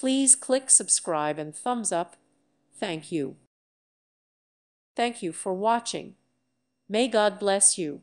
Please click subscribe and thumbs up. Thank you. Thank you for watching. May God bless you.